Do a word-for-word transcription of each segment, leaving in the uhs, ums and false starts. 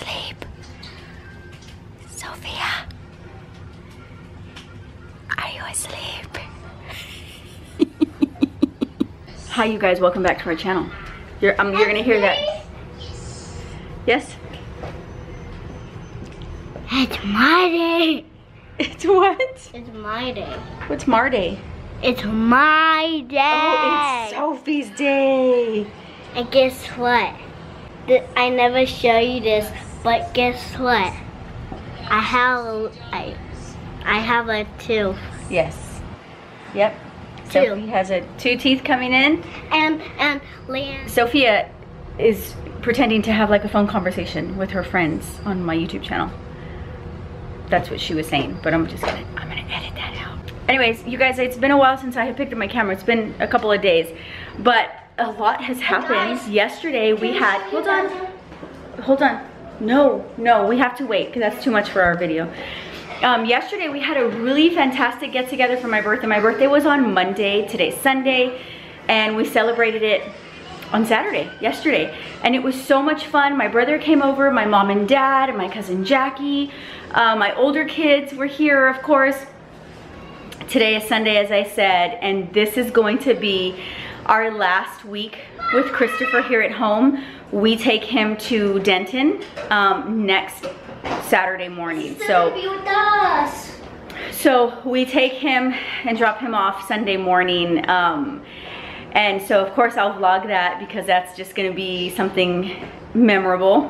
sleep. Sophia, are you asleep? Hi, you guys, welcome back to our channel. You're, um, you're gonna hear that. Yes? It's my day. It's what? It's my day. What's my day? It's my day. Oh, it's Sophie's day. And guess what? I never show you this, but guess what? I have I, I have a tooth. Yes. Yep. Two. Sophie has a two teeth coming in. And and Leanne. Sophia is pretending to have like a phone conversation with her friends on my YouTube channel. That's what she was saying, but I'm just gonna, I'm gonna edit that out. Anyways, you guys, it's been a while since I have picked up my camera. It's been a couple of days, but a lot has happened. Guys, yesterday we had, hold on, hold on. No, no, we have to wait because that's too much for our video. Um, yesterday we had a really fantastic get together for my birthday. My birthday was on Monday, today's Sunday, and we celebrated it on Saturday, yesterday. And it was so much fun. My brother came over, my mom and dad, and my cousin Jackie. Uh, my older kids were here, of course. Today is Sunday, as I said, and this is going to be our last week with Christopher here at home. We take him to Denton um, next Saturday morning. So, be with us. So we take him and drop him off Sunday morning. Um, and so of course I'll vlog that because that's just gonna be something memorable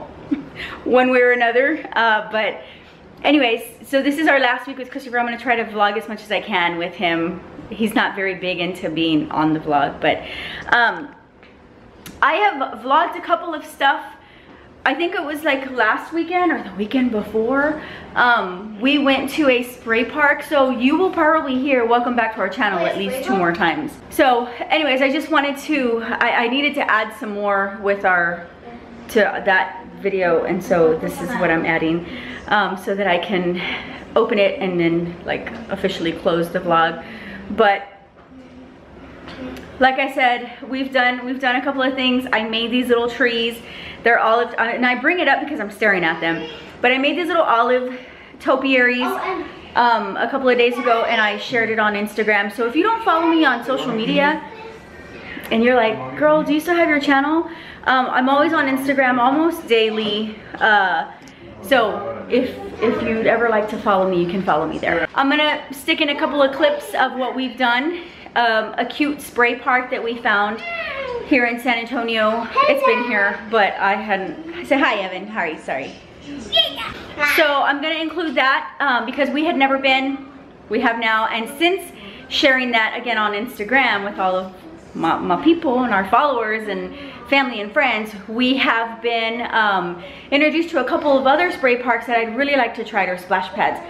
one way or another. Uh, but anyways, so this is our last week with Christopher. I'm gonna try to vlog as much as I can with him. He's not very big into being on the vlog, but um, I have vlogged a couple of stuff. I think it was like last weekend or the weekend before. Um, we went to a spray park, so you will probably hear welcome back to our channel at least two more times. So anyways, I just wanted to, I, I needed to add some more with our, to that video, and so this is what I'm adding um, so that I can open it and then like officially close the vlog. But like I said, we've done we've done a couple of things. I made these little trees. They're olive, and I bring it up because I'm staring at them. But I made these little olive topiaries um, a couple of days ago, and I shared it on Instagram. So if you don't follow me on social media, and you're like, girl, do you still have your channel? Um, I'm always on Instagram, almost daily. Uh, so if if you'd ever like to follow me, you can follow me there. I'm gonna stick in a couple of clips of what we've done. Um, a cute spray park that we found here in San Antonio. It's been here, but I hadn't. Say hi, Evan. Hi, sorry. So I'm gonna include that um, because we had never been. We have now, and since sharing that again on Instagram with all of my, my people and our followers and family and friends, we have been um, introduced to a couple of other spray parks that I'd really like to try, or splash pads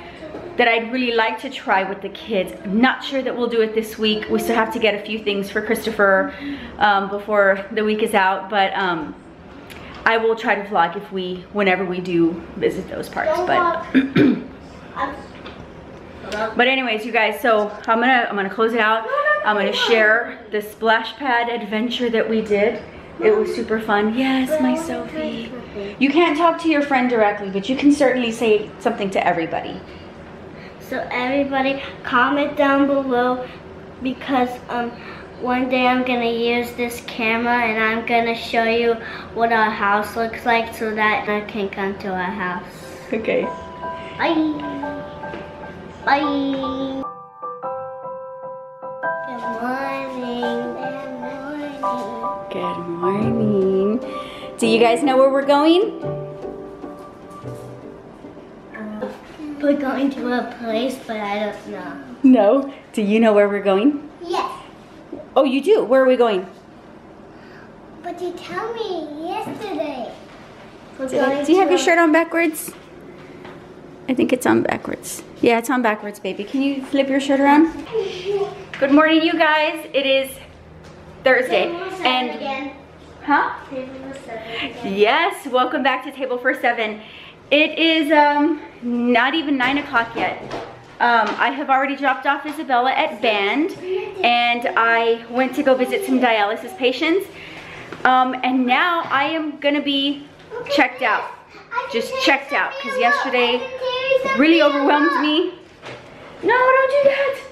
that I'd really like to try with the kids. I'm not sure that we'll do it this week. We still have to get a few things for Christopher um, before the week is out, but um, I will try to vlog if we, whenever we do visit those parks. But but anyways, you guys, so I'm gonna I'm gonna close it out. I'm gonna share the splash pad adventure that we did. It was super fun. Yes, my Sophie. You can't talk to your friend directly, but you can certainly say something to everybody. So everybody, comment down below, because um, one day I'm gonna use this camera and I'm gonna show you what our house looks like so that I can come to our house. Okay. Bye. Bye. Good morning. Do you guys know where we're going? We're going to a place, but I don't know. No? Do you know where we're going? Yes. Oh, you do? Where are we going? But you told me yesterday. We're going. Do you have your shirt on backwards? I think it's on backwards. Yeah, it's on backwards, baby. Can you flip your shirt around? Good morning, you guys. It is Thursday, and again. Huh? Table for Seven again. Yes, welcome back to Table for Seven. It is um, not even nine o'clock yet. Um, I have already dropped off Isabella at band, and I went to go visit some dialysis patients. Um, and now I am gonna be checked out. just checked out because yesterday really overwhelmed me. No, don't do that.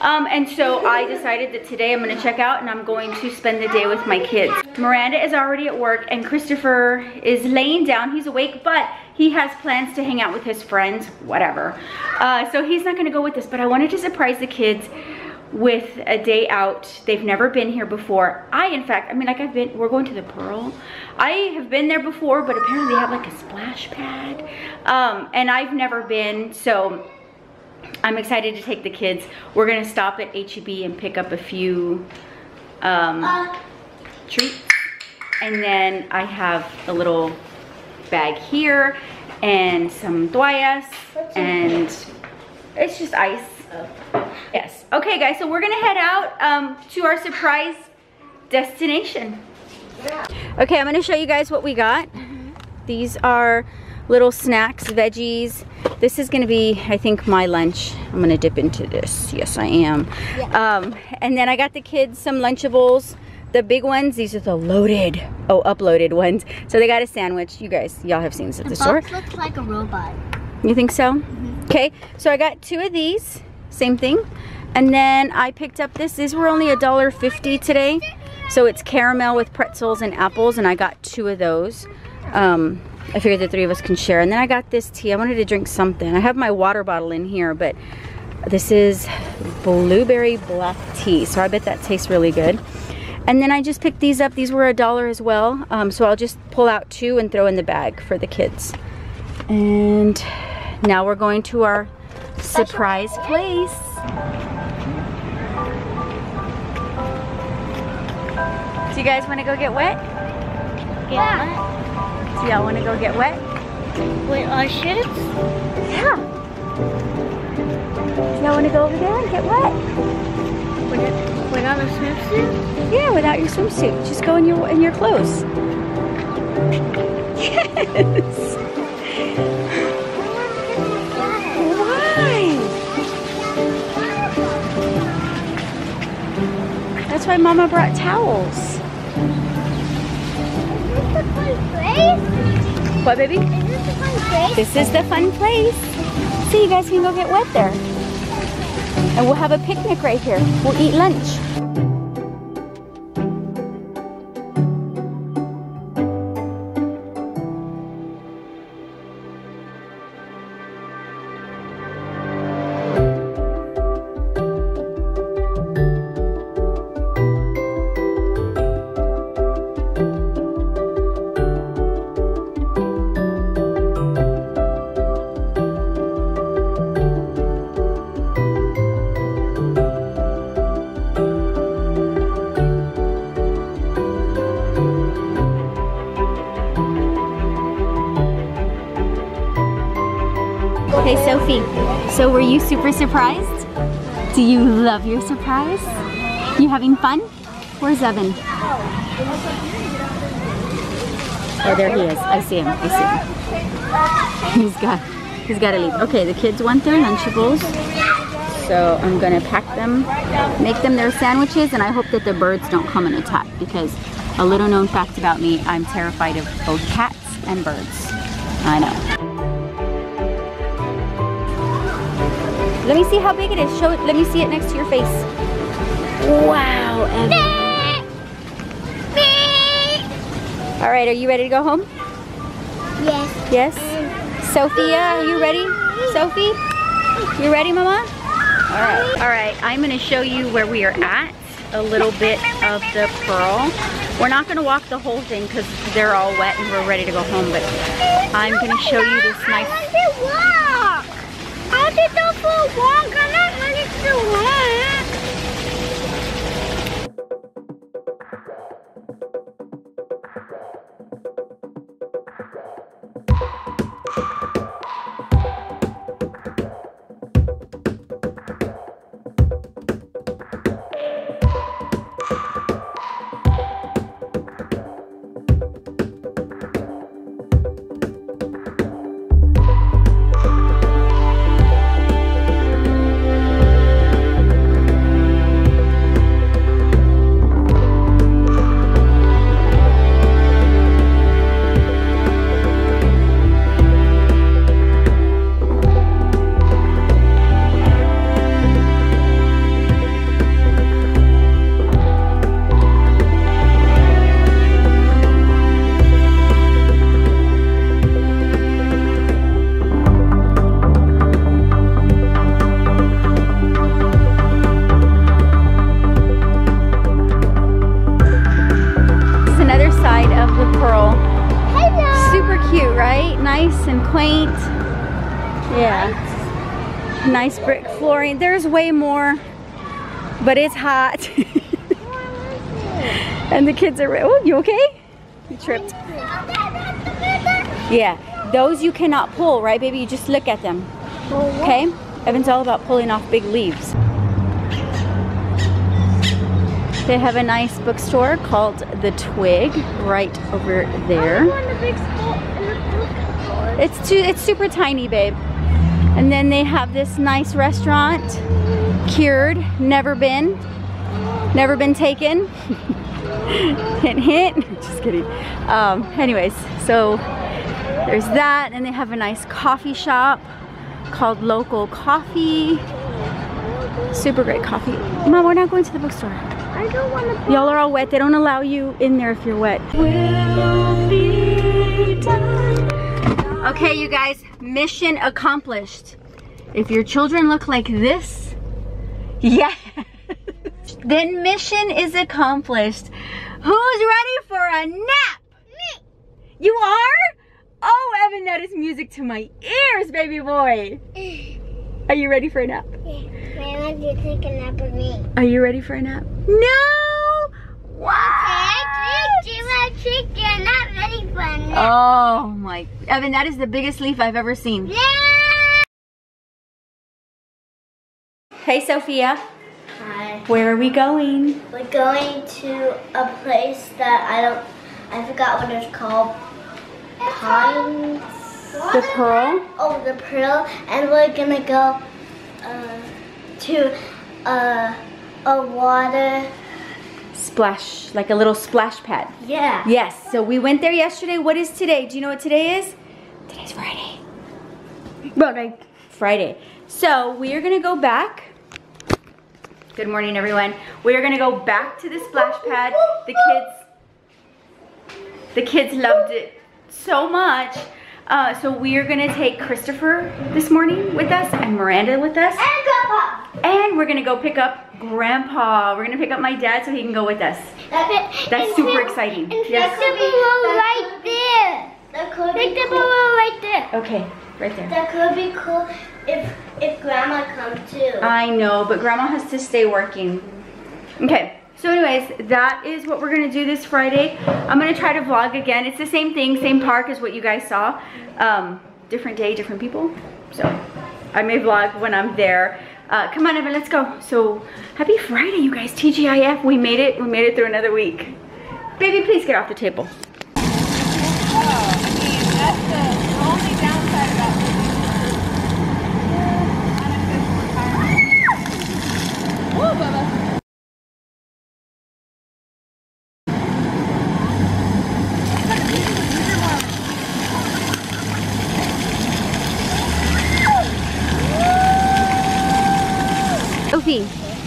Um, and so I decided that today I'm gonna check out and I'm going to spend the day with my kids. Miranda is already at work and Christopher is laying down. He's awake, but he has plans to hang out with his friends, whatever. Uh, so he's not gonna go with us, but I wanted to surprise the kids with a day out. They've never been here before. I, in fact, I mean, like I've been, we're going to the Pearl. I have been there before, but apparently they have like a splash pad. Um, and I've never been, so I'm excited to take the kids. We're gonna stop at H E B and pick up a few um, uh. treats. And then I have a little bag here and some dwyas and it's just ice. Oh. Yes, okay guys, so we're gonna head out um, to our surprise destination. Yeah. Okay, I'm gonna show you guys what we got. Mm-hmm. These are little snacks, veggies. This is gonna be, I think, my lunch. I'm gonna dip into this. Yes, I am. Yeah. Um, and then I got the kids some Lunchables. The big ones, these are the loaded, oh, uploaded ones. So they got a sandwich. You guys, y'all have seen this at the, the store. The box looks like a robot. You think so? Mm-hmm. Okay, so I got two of these, same thing. And then I picked up this. These were only a dollar fifty today. So it's caramel with pretzels and apples, and I got two of those. Um, I figured the three of us can share. And then I got this tea. I wanted to drink something. I have my water bottle in here, but this is blueberry black tea. So I bet that tastes really good. And then I just picked these up. These were a dollar as well. Um, so I'll just pull out two and throw in the bag for the kids. And now we're going to our surprise place. Do you guys want to go get wet? Get yeah. wet. Do y'all want to go get wet? With our shoes? Yeah. Do y'all want to go over there and get wet? Without, without a swimsuit? Yeah, without your swimsuit. Just go in your in your clothes. Yes. Why? That's why Mama brought towels. What, baby? Is this the fun place? This is the fun place. See, you guys can go get wet there. And we'll have a picnic right here. We'll eat lunch. Hey Sophie, so were you super surprised? Do you love your surprise? You having fun? Where's Evan? Oh, there he is. I see him. I see him. He's got, he's got to leave. Okay, the kids want their Lunchables, so I'm gonna pack them, make them their sandwiches, and I hope that the birds don't come and attack because a little known fact about me, I'm terrified of both cats and birds. I know. Let me see how big it is. Show it. Let me see it next to your face. Wow, Evan. All right, are you ready to go home? Yes. Yes? Sophia, are you ready? Sophie? You ready, Mama? All right. All right, I'm gonna show you where we are at. A little bit of the Pearl. We're not gonna walk the whole thing because they're all wet and we're ready to go home, but I'm gonna show you this nice... quaint. Yeah. Nice brick flooring. There's way more, but it's hot. And the kids are, oh, you okay? You tripped. Yeah. Those you cannot pull, right, baby? You just look at them. Okay? Evan's all about pulling off big leaves. They have a nice bookstore called The Twig right over there. It's too, it's super tiny, babe. And then they have this nice restaurant, Cured, never been, never been taken. Hint, hint. Just kidding. Um, anyways, so there's that, and they have a nice coffee shop called Local Coffee. Super great coffee. Mom, we're not going to the bookstore. I don't want to. Y'all are all wet. They don't allow you in there if you're wet. We'll be done. Okay, you guys, mission accomplished. If your children look like this, yes, then mission is accomplished. Who's ready for a nap? Me. You are? Oh, Evan, that is music to my ears, baby boy. Are you ready for a nap? Yeah. Grandma, do you take a nap with me? Are you ready for a nap? No! What? You're not ready for a nap. Oh my. Evan, that is the biggest leaf I've ever seen. Yeah! Hey, Sophia. Hi. Where are we going? We're going to a place that I don't, I forgot what it's called. Pines? The Pearl? Oh, The Pearl. And we're gonna go uh, to uh, a water splash, like a little splash pad. Yeah. Yes, so we went there yesterday. What is today? Do you know what today is? Today's Friday. Friday. Friday. So we are gonna go back. Good morning, everyone. We are gonna go back to the splash pad. The kids, the kids loved it so much. Uh, so we are gonna take Christopher this morning with us, and Miranda with us. And Grandpa! And we're gonna go pick up Grandpa. We're gonna pick up my dad so he can go with us. That's, That's super and exciting. And yes. There's a balloon right there. That could be cool. right there. Okay, right there. That could be cool if, if Grandma comes too. I know, but Grandma has to stay working. Okay. So anyways, that is what we're gonna do this Friday. I'm gonna try to vlog again. It's the same thing, same park as what you guys saw. Um, different day, different people. So I may vlog when I'm there. Uh, come on, Evan, let's go. So happy Friday, you guys, T G I F. We made it, we made it through another week. Baby, please get off the table.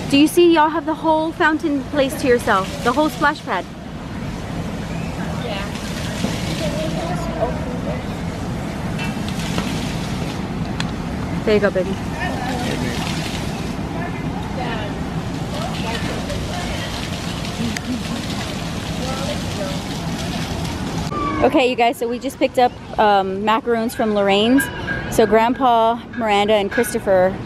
Do you see y'all have the whole fountain place to yourself? The whole splash pad? Yeah. There you go, baby. Okay, you guys, so we just picked up um, macaroons from Lorraine's. So Grandpa, Miranda, and Christopher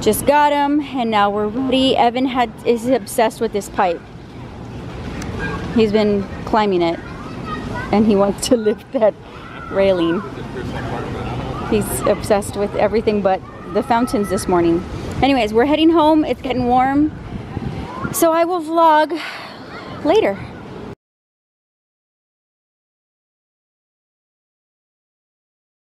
just got him, and now we're ready. Evan had, is obsessed with this pipe. He's been climbing it, and he wants to lift that railing. He's obsessed with everything but the fountains this morning. Anyways, we're heading home. It's getting warm. So I will vlog later.